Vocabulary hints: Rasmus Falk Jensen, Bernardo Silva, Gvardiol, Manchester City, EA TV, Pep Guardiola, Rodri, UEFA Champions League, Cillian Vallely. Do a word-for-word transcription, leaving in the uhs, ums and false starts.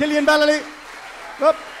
Cillian Vallely. Up.